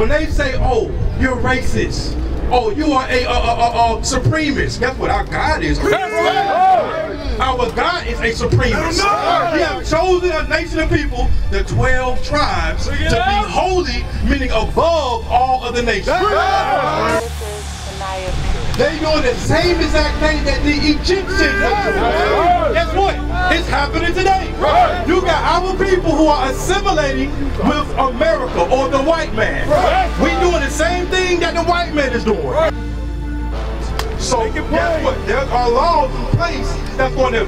When they say, oh, you're racist, oh, you are a supremacist, guess what our God is? Our God is a supremacist. He has chosen a nation of people, the 12 tribes, to be holy, meaning above all other nations. They're doing the same exact thing that the Egyptians are doing. Guess what? It's happening today. You got our people who are assimilating with America or the white man. We doing the same thing that the white man is doing. So guess what? There are laws in place that's going to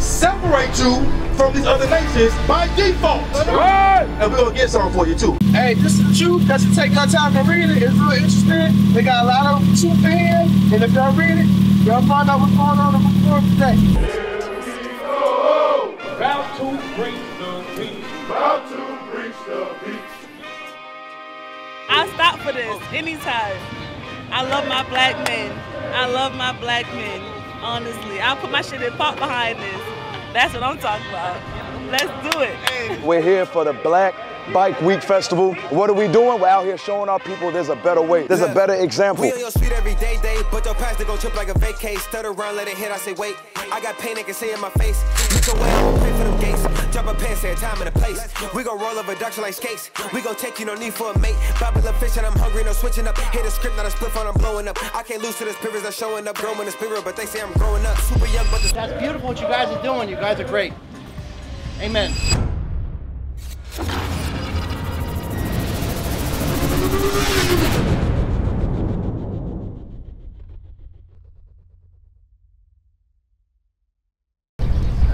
separate you from these other nations by default. And we're going to get some for you too. Hey, this is true, because you take our time to read it. It's really interesting. They got a lot of truth in here. And if y'all read it, y'all find out what's going on in the world today. About to preach the peace. About to preach the peace. I'll stop for this anytime. I love my black men. I love my black men. Honestly, I'll put my shit in park behind this. That's what I'm talking about. Let's do it. We're here for the Black Bike Week Festival. What are we doing? We're out here showing our people there's a better way. There's a better example. We on your street every day, but your past go trip like a vacay. Stutter around, let it hit. I say wait. I got pain they can see in my face. So wait, I'm gonna pay for them gates. Drop a pants at a time and a place. We gon' roll up a duction like skates. We gon' take you, no need for a mate. Popular fish and I'm hungry, no switching up. Hit a script, not a split phone, I'm blowing up. I can't lose to the spirits that's showing up. Growing the spirit, but they say I'm growing up. Super young, but the... That's beautiful what you guys are doing. You guys are great. Amen.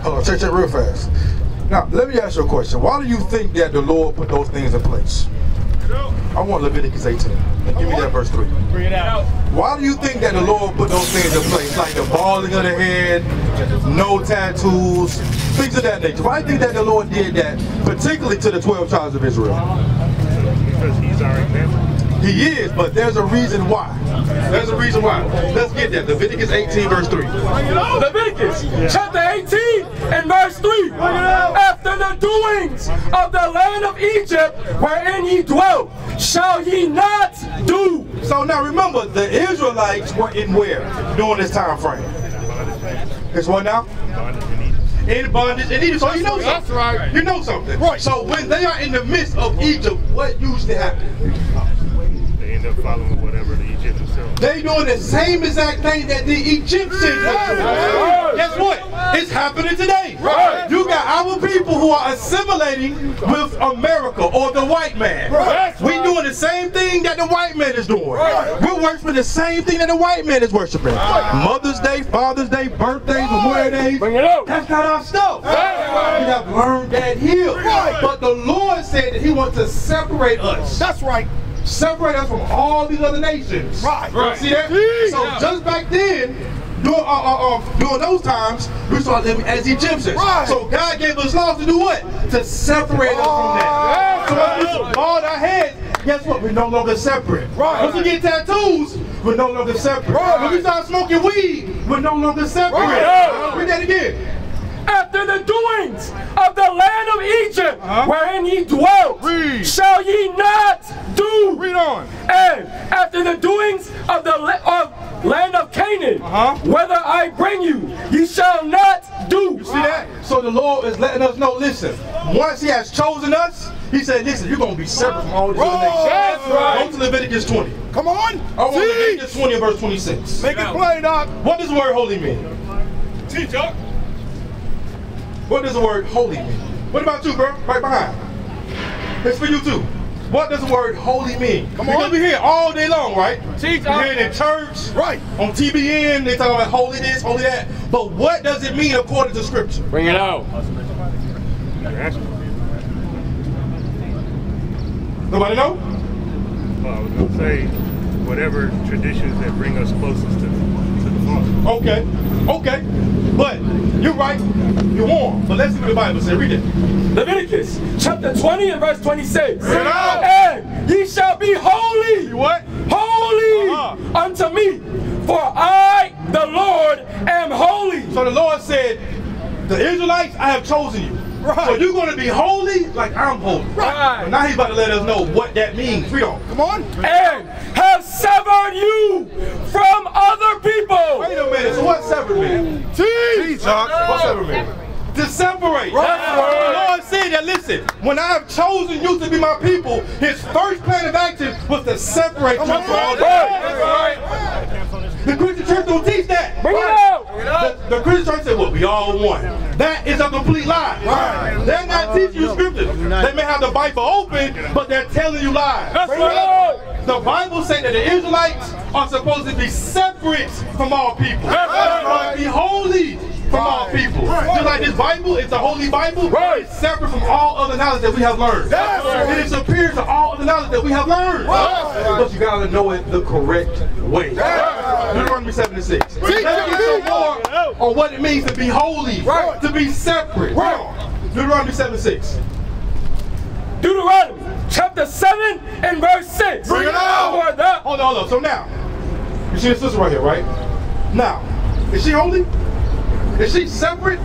Hold on, check that real fast. Now, let me ask you a question. Why do you think that the Lord put those things in place? I want Leviticus 18. Give me that verse 3. Bring it out. Why do you think that the Lord put those things in place? Like the balding of the head, no tattoos, things of that nature. Why do you think that the Lord did that, particularly to the 12 tribes of Israel? Because he's our example. He is, but there's a reason why. There's a reason why. Let's get that. Leviticus 18, verse 3. Leviticus chapter 18 and verse 3. After the doings of the land of Egypt wherein ye dwelt, shall ye not do. So now remember, the Israelites were in where during this time frame? It's what now? In bondage in Egypt. So you know something. That's right. You know something. Right. So when they are in the midst of Egypt, what usually happens? Following whatever the Egyptians do. They doing the same exact thing that the Egyptians are doing. Guess what? It's happening today. You got our people who are assimilating with America or the white man. We doing the same thing that the white man is doing. We're worshiping the same thing that the white man is worshiping. Mother's Day, Father's Day, birthdays, Memorial Days. Bring it up. That's not our stuff. We have learned that here. But the Lord said that he wants to separate us. That's right. Separate us from all these other nations. Right. See that? So just back then, during those times, we started living as Egyptians. So God gave us laws to do what? To separate us from that. So when we bald our heads, guess what? We're no longer separate. Once we get tattoos, we're no longer separate. When we start smoking weed, we're no longer separate. Read that again. After the doings of the land of Egypt, wherein ye dwelt, shall ye not do. Read on. And after the doings of the land of Canaan, whether I bring you, ye shall not do. You see that? So the Lord is letting us know, listen, once he has chosen us, he said, listen, you're going to be separate from all these other nations. That's right. Go to Leviticus 20. Come on. I want Leviticus 20 and verse 26. Make it plain, Doc. What does the word holy mean? Teach, Doc. What does the word holy mean? What about you, bro? Right behind. It's for you too. What does the word holy mean? Come on. Because we hear it all day long, right? Teach. We hear it in church. Right. On TBN, they talk about holy this, holy that. But what does it mean according to scripture? Bring it out. Nobody know? Well, I was going to say, whatever traditions that bring us closest to the Father. Okay. Okay. But you're right. You're warm. But let's look at the Bible. Say, read it. Leviticus chapter 20 and verse 26. And ye shall be holy. What? Holy unto me, for I, the Lord, am holy. So the Lord said, the Israelites, I have chosen you. Right. So you're going to be holy like I'm holy. Right. But now he's about to let us know what that means. Freedom. Come on. And have severed you from other people. Wait a minute. So what severed me? Jeez. What severed me? To separate. Right. The Lord said that, listen, when I have chosen you to be my people, his first plan of action was to separate you from all the people. The Christian church don't teach that. Bring it out. The Christian church said, well, we all one. That is a complete lie. Right. They're not teaching you scriptures. They may have the Bible open, but they're telling you lies. That's right. The Bible said that the Israelites are supposed to be separate from all people. That's right. Be holy from all people. Right. Just like this Bible, it's a holy Bible, right. It's separate from all other knowledge that we have learned. That's right. It is superior to all other knowledge that we have learned. Right. But you gotta know it the correct way. Right. Deuteronomy 7:6. Teach us more on what it means to be holy, right. To be separate. Right. Deuteronomy 7:6. Deuteronomy chapter 7 and verse 6. Bring it on. Hold on, hold on. So now, you see this sister right here, right? Now, is she holy? Is she separate?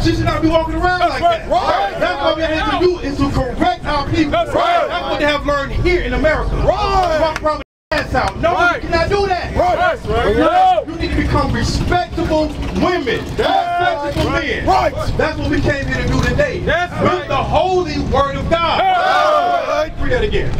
She should not be walking around like that. Right. That's what we have to do, is to correct our people. That's right. That's what they have learned here in America. Right. Walk around with your ass out. No, you cannot do that. Right. That's right. No. You need to become respectable women. Respectable men. Right. That's what we came here to do today. That's right. The holy word of God. Right. Read that again.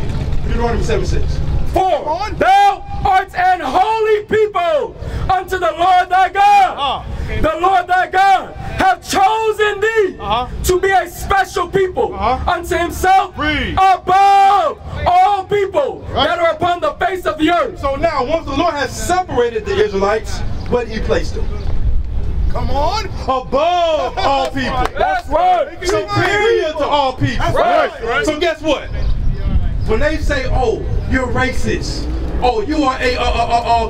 Deuteronomy 7:6. For thou art an holy people unto the Lord thy God. The Lord thy God hath chosen thee to be a special people unto himself above all people that are upon the face of the earth. So now, once the Lord has separated the Israelites, where did he place them? Come on. Above all people. That's right. Superior to all people. That's right. So guess what? When they say, oh, you're racist, oh, you are a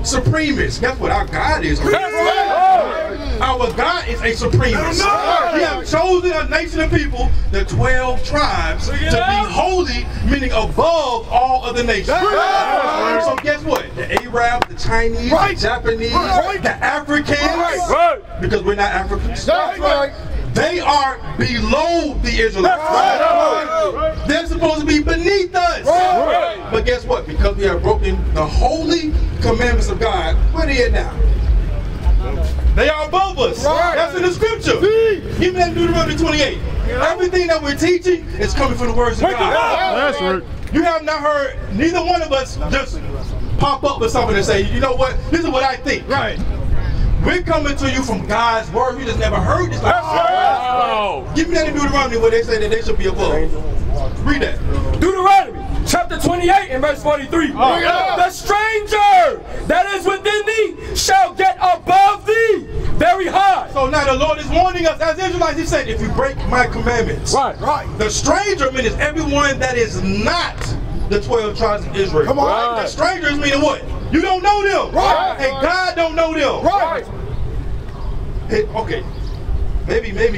supremacist, guess what? Our God is. That's right. Our God is a supremacist. He has chosen a nation of people, the 12 tribes, to be holy, meaning above all other nations. Right. So guess what? The Arab, the Chinese, the Japanese, the Africans, because we're not Africans. That's right. They are below the Israelites. Right. They're supposed to be beneath us. Right. But guess what? Because we have broken the holy commandments of God, where they at now? They are above us. Right. That's in the scripture. Give me that Deuteronomy 28. Everything that we're teaching is coming from the words of God. That's right. You have not heard neither one of us just pop up with something and say, you know what? This is what I think. Right. We're coming to you from God's word. You just never heard this. Like, wow. Give me that in Deuteronomy where they say that they should be above. Read that. Deuteronomy chapter 28 and verse 43. The stranger that is within thee shall get above thee very high. So now the Lord is warning us as Israelites. He said, if you break my commandments, the stranger means everyone that is not the 12 tribes of Israel. Come on. The strangers meaning what? You don't know them. Right. And God don't know them. Right. Hey, okay. Maybe I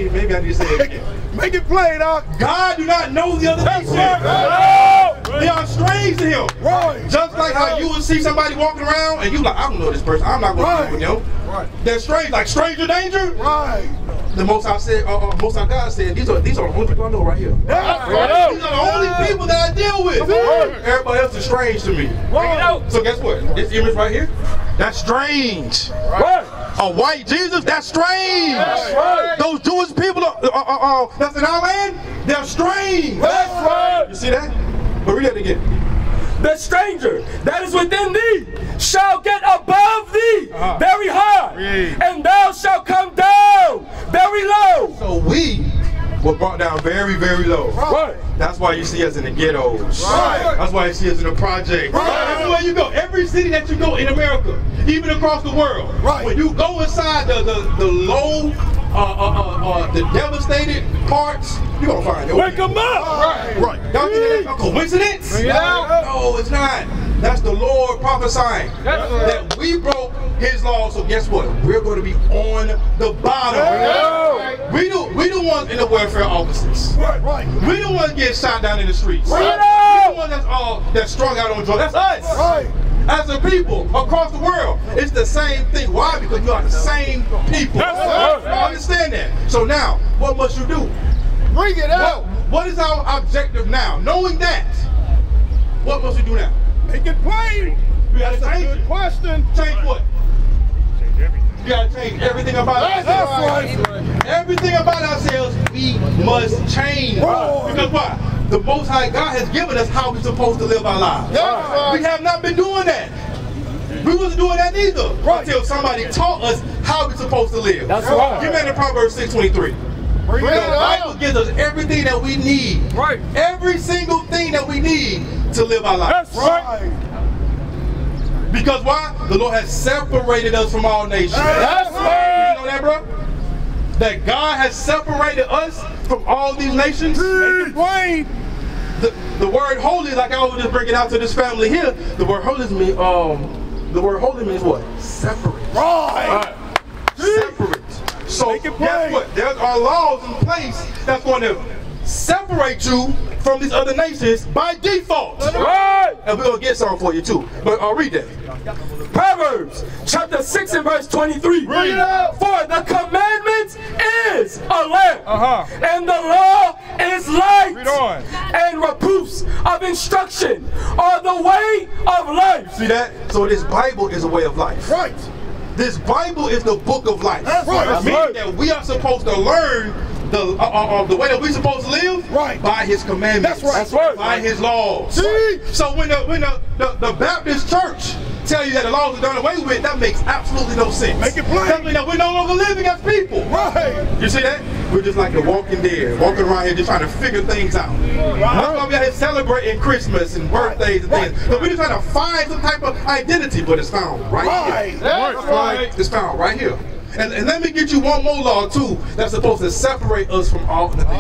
need to say it again. Make it plain, dog. God do not know the other nations. They are strange to him. Right. Just like how you would see somebody walking around and you like, I don't know this person. I'm not going to know him. Right. They're strange, like stranger danger. Right. The Most High said, Most High God said, these are the only people I know right here. These are the only people that I deal with. Everybody else is strange to me. So guess what? This image right here, that's strange. A white Jesus, that's strange. Those Jewish people that's in our land, they're strange. You see that? But read that again. The stranger that is within thee shall get above thee very high, and thou shalt come down very low. So we were brought down very, very low. Right. That's why you see us in the ghettos. Right. That's why you see us in the projects. Right. Everywhere you go, every city that you go in America, even across the world, when you go inside the low, the devastated parts, you're going to find it. Wake them up! Y'all think that's a coincidence? No, it's not. That's the Lord prophesying that we broke his law, so guess what? We're going to be on the bottom. We the ones in the welfare offices. We the ones getting shot down in the streets. We the ones that's strung out on drugs. That's us. as a people across the world. It's the same thing. Why? Because you are the same people. Yes, you understand that? So now, what must you do? Bring it out. What is our objective now? Knowing that, what must we do now? Make it plain. You gotta change it. Good question. Change what? Change everything. You gotta change everything about ourselves. Everything about ourselves we must change. Right. Because why? The Most High God has given us how we're supposed to live our lives. Right. We have not been doing that. We wasn't doing that either until somebody taught us how we're supposed to live. That's right. Give me that in Proverbs 6:23. The Bible gives us everything that we need. Right. Every single thing that we need to live our lives. That's right. Because why? The Lord has separated us from all nations. That's right. You know that, bro? That God has separated us from all these nations. The word holy, like I was just bringing out to this family here, the word holy means what? Separate. Right. Separate. So guess what? There are laws in place that's going to separate you from these other nations by default. Right. And we're going to get some for you too. But I'll read that. Proverbs chapter 6 and verse 23. Read it out. For the commandment is a lamp, and the law is light, and reproofs of instruction are the way of life. See that? So this Bible is a way of life. Right. This Bible is the book of life. That's right. That's right. That we are supposed to learn the way that we're supposed to live, right, by His commandments. That's right. That's right. By His laws. See? So when the Baptist church tell you that the laws are done away with, that makes absolutely no sense. Make it plain. Something that we're no longer living as people. Right. You see that? We're just like the walking dead, walking around here just trying to figure things out. Right. That's why we out here celebrating Christmas and birthdays and things. But we're just trying to find some type of identity, but it's found right here. That's right. It's found right here. And let me get you one more law too that's supposed to separate us from all the nations.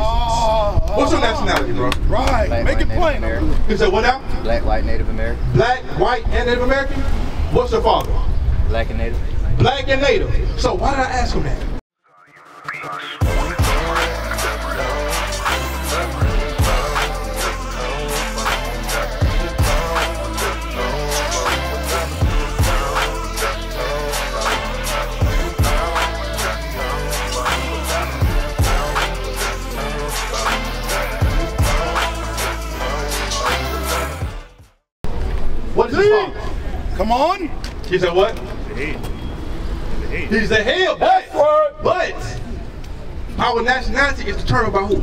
What's your nationality, bro? Right. Make it plain. You said what now? Black, white, Native American. Black, white, and Native American? What's your father? Black and Native. Black and Native. So why did I ask him that? Come on. He said what? He's the head, but our nationality is determined by who?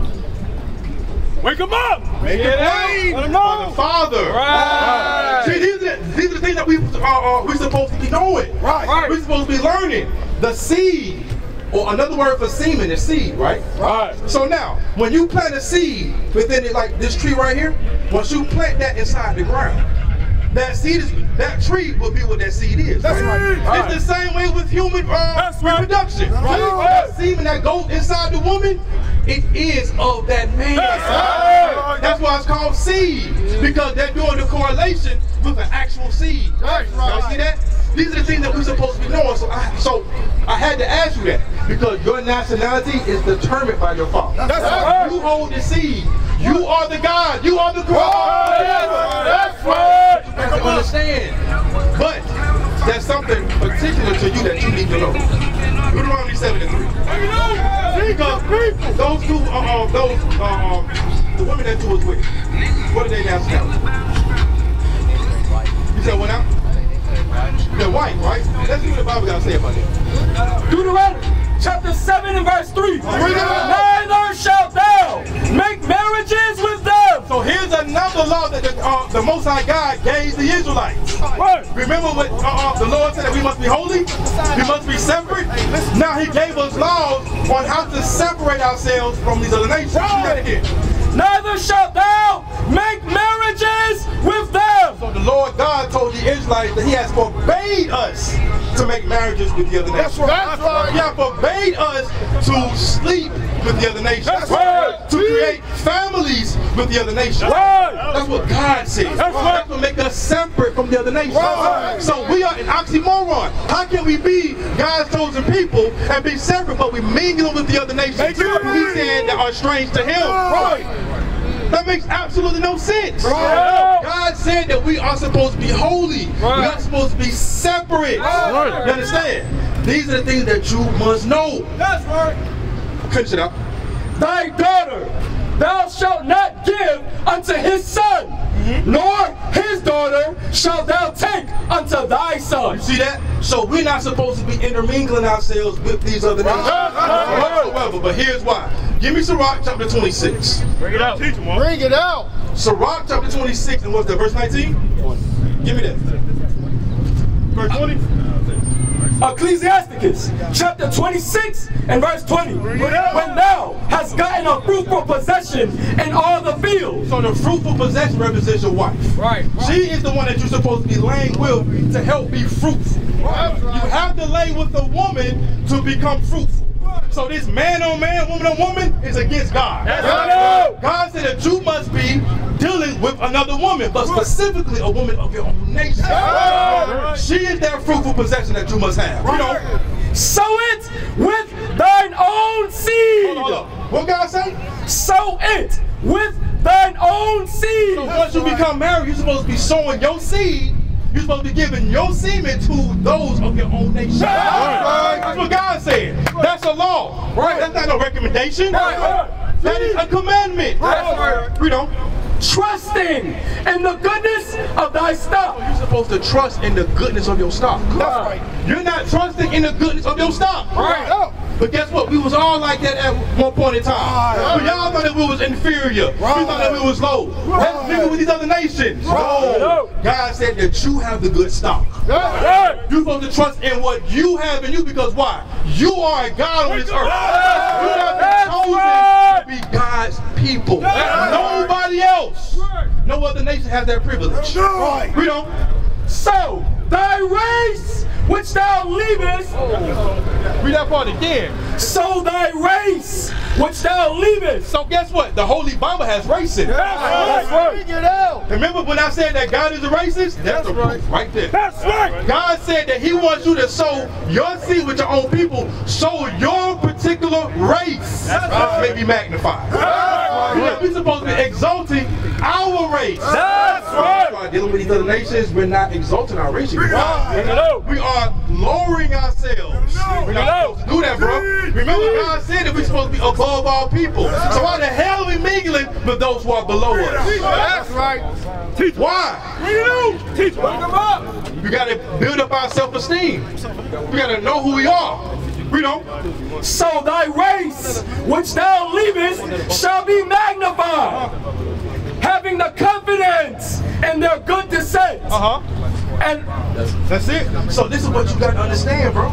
Wake him up! Make it plain! Let him know! The Father! Right! See, these are the things that we're supposed to be knowing. Right. We're supposed to be learning. The seed, or another word for semen is seed, right? Right. So now, when you plant a seed within it, like this tree right here, once you plant that inside the ground, that seed is, that tree will be what that seed is. That's right. It's the same way with human reproduction. Right. That semen that goes inside the woman, it is of that man. That's right. That's why it's called seed, because they're doing the correlation with an actual seed. That's right. You see that? These are the things that we're supposed to be knowing. So I had to ask you that, because your nationality is determined by your father. That's right. You hold the seed. You are the God. You are the God. That's right. You have to understand. But there's something particular to you that you need to know. Deuteronomy 7:3. Because those two, the women that you was with, what are they nationality? You said what now? They're white, right? Let's see what the Bible got to say about that. Deuteronomy chapter 7 and verse 3. Neither shalt thou make marriages with them. So here's another law that the Most High God gave the Israelites. Right. Remember what the Lord said, that we must be holy, we must be separate. Now He gave us laws on how to separate ourselves from these other nations. Neither shalt thou make marriages with them. So the Lord God told the Israelites that He has forbade us to make marriages with the other nations. That's right. He has forbade us to sleep with the other nations. That's right. To create families with the other nations. That's what God says. That's what makes us separate from the other nations. Right. So we are an oxymoron. How can we be God's chosen people and be separate, but we mingle with the other nations? He said that are strange to Him. Right. That makes absolutely no sense. Right. God said that we are supposed to be holy. Right. We're not supposed to be separate. Right. You understand? These are the things that you must know. That's right. Finish it up. Thy daughter, thou shalt not give unto his son, nor his daughter shalt thou take unto thy son. You see that? So we're not supposed to be intermingling ourselves with these other nations whatsoever. But here's why. Give me Sirach chapter 26. Bring it out. Bring it out. Sirach chapter 26 and what's that? Verse 19? Give me that. Verse 20? Ecclesiasticus chapter 26 and verse 20. When thou hast gotten a fruitful possession in all the fields. So the fruitful possession represents your wife. Right, right. She is the one that you're supposed to be laying with to help be fruitful. Right. You have to lay with a woman to become fruitful. So this man on man, woman on woman is against God. That's right. God said that you must be dealing with another woman, but specifically a woman of your own nation. Right. She is that fruitful possession that you must have. You know, sow it with thine own seed. Hold on. What God say? Sow it with thine own seed. So once you become married, you're supposed to be sowing your seed. You're supposed to be giving your semen to those of your own nation. Right. That's what God said. That's a law. Right. That's not no recommendation. Right. That is a commandment. Right. You know, trusting in the goodness of thy stock. You're supposed to trust in the goodness of your stock. That's right. You're not trusting in the goodness of your stock. Right. But guess what? We was all like that at one point in time. We all thought that we was inferior. We thought that we was low. Let's deal with these other nations. No. God said that you have the good stock. You're supposed to trust in what you have in you, because why? You are a God on this earth. You have been chosen to be God's people. Nobody else. No other nation has that privilege. We don't. So, thy race which thou leavest. Read that part again. So thy race which thou leavest. So guess what? The Holy Bible has racism. That's right. Get out. Remember when I said that God is a racist? That's the proof right there. That's right. God said that he wants you to sow your seed with your own people. Sow your particular race. That's right. May be magnified. We're supposed to be exalting our race. That's right. We're dealing with these other nations. We're not exalting our race. We are lowering ourselves. We're not supposed to do that, bro. Remember, God said that we're supposed to be above all people. So why the hell are we mingling with those who are below us? That's right. Why? Teach them up. We got to build up our self-esteem. We got to know who we are. We don't. So thy race, which thou leavest, shall be magnified, having the confidence in their good descent. And that's it. So this is what you gotta understand, bro.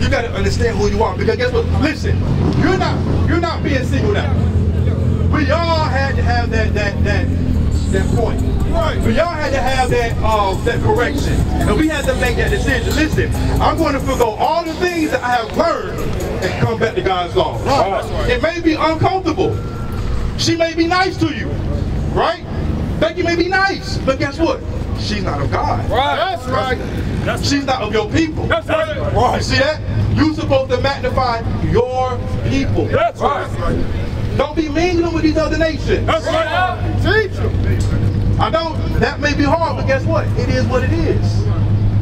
You gotta understand who you are, because guess what? Listen, you're not being singled out. We all had to have that point. Right. We all had to have that correction, and we had to make that decision. Listen, I'm going to forgo all the things that I have learned and come back to God's law. Right. It may be uncomfortable. She may be nice to you, right? Becky may be nice, but guess what? She's not of God. Right. That's right. She's not of your people. That's right. You see that? You're supposed to magnify your people. That's right. Don't be mingling with these other nations. That's right. Teach them. I know that may be hard, but guess what? It is what it is.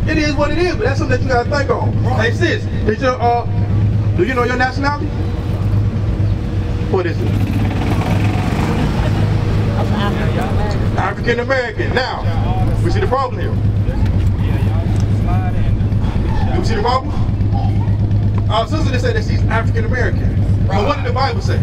It is what it is, but that's something that you gotta think on. Right. Hey sis, is your do you know your nationality? What is it? African American. Now, we see the problem here. You see the problem? Our sister said that she's African American. But what did the Bible say?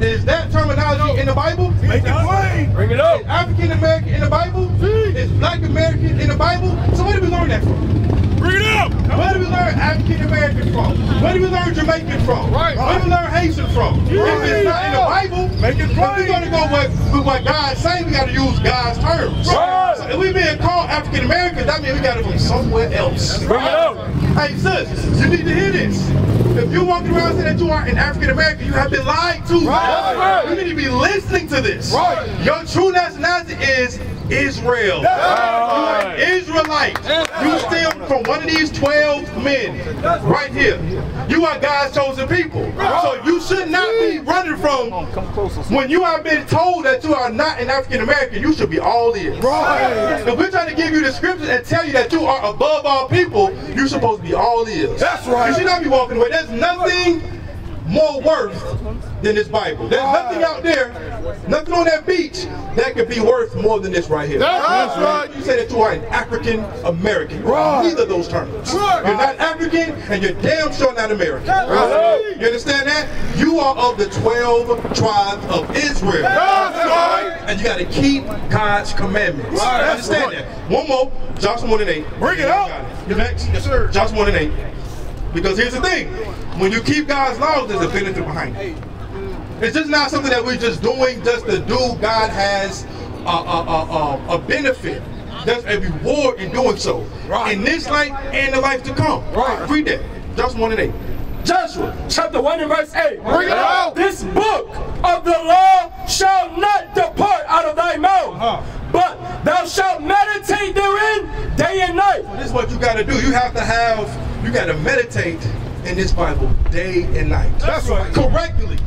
Is that terminology in the Bible? Make it plain. Bring it up. Is African American in the Bible? Is Black American in the Bible? So where did we learn that from? Bring it up! Where do we learn African American from? Where do we learn Jamaican from? Right. Where do we learn Haitian from? If it's not in the Bible, if we're going to go with what God saying, we got to use God's terms. Right. So if we being called African Americans, that means we got it from somewhere else. Bring it up! Hey sis, you need to hear this. If you're walking around saying that you are an African American, you have been lied to. Right. You need to be listening to this. Right. Your true nationality is Israel. Right. You're an Israelite. You steal from one of these 12 men right here. You are God's chosen people. Right. So you should not be running from when you have been told that you are not an African American. You should be all ears. Right. If we're trying to give you the scriptures and tell you that you are above all people, you're supposed to be all ears. That's right. You should not be walking away. There's nothing more worth than this Bible. There's nothing out there, nothing on that beach that could be worth more than this right here. That's right. You say that you are an African American. Right. Neither of those terms. Right. You're not African and you're damn sure not American. Right. You understand that? You are of the 12 tribes of Israel. That's right. And you got to keep God's commandments. Right. You understand that? One more, Joshua 1:8. Bring it up. You're next. Yes, sir. Joshua 1:8. Because here's the thing, when you keep God's laws, there's a benefit behind it. It's just not something that we're just doing just to do. God has a benefit. There's a reward in doing so. Right. In this life and the life to come. Right. Read that. Joshua 1:8. Joshua chapter 1 and verse 8. Bring it out. This book of the law shall not depart out of thy mouth, but thou shalt meditate therein day and night. So this is what you got to do. You have to have. You got to meditate in this Bible day and night. That's right. Correctly.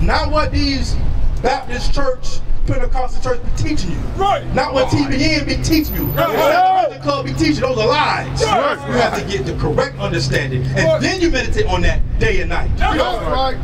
Not what these Baptist church, Pentecostal church be teaching you. Right. Not what TBN be teaching you. Right. Not what the club be teaching. Those are lies. Right. You have to get the correct understanding. And then you meditate on that day and night. That's right.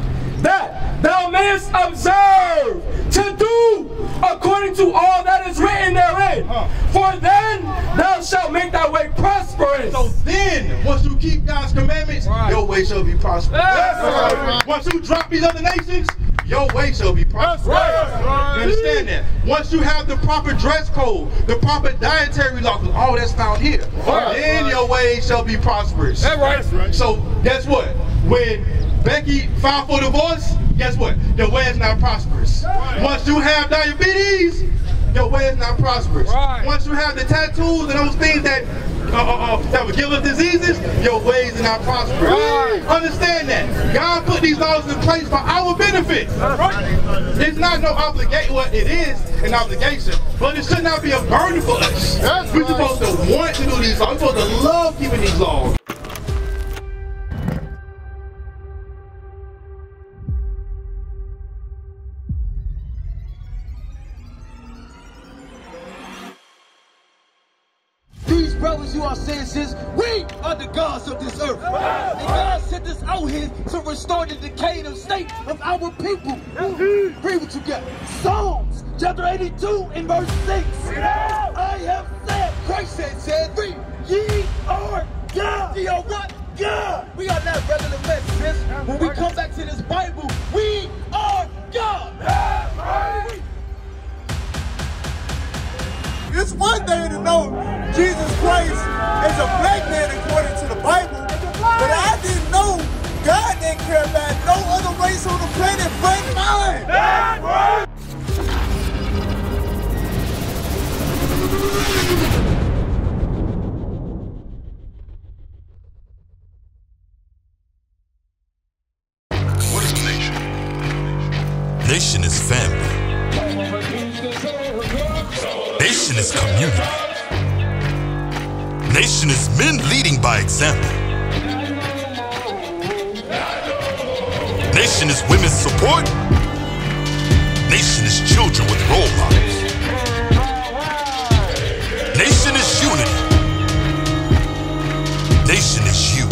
That thou mayest observe to do according to all that is written therein. For then thou shalt make thy way prosperous. So then, once you keep God's commandments, your way shall be prosperous. That's right. Once you drop these other nations, your way shall be prosperous. That's right. You understand that? Once you have the proper dress code, the proper dietary law, all that's found here, then your way shall be prosperous. That's right. So guess what? When Becky filed for divorce, guess what? Your way is not prosperous. Right. Once you have diabetes, your way is not prosperous. Right. Once you have the tattoos and those things that that would give us diseases, your ways are not prosperous. Right. Understand that. God put these laws in place for our benefit. Right. It's not no obligation. Well, it is an obligation, but it should not be a burden for us. That's We're supposed to want to do these laws. We're supposed to love keeping these laws. Brothers, you are citizens. We are the gods of this earth. And God sent us out here to restore the decayed state of our people. Read what you got. Psalms chapter 82 and verse 6. I have said, Christ has said, we, ye are God. Ye are what? God. We are not rather than less, sis. When we come back to this Bible, we are God. That's right. It's one thing to know Jesus Christ is a black man according to the Bible, but I didn't know God didn't care about no other race on the planet but mine. That's right. What is nation? Nation is family. Nation is community. Nation is men leading by example. Nation is women's support. Nation is children with role models. Nation is unity. Nation is you.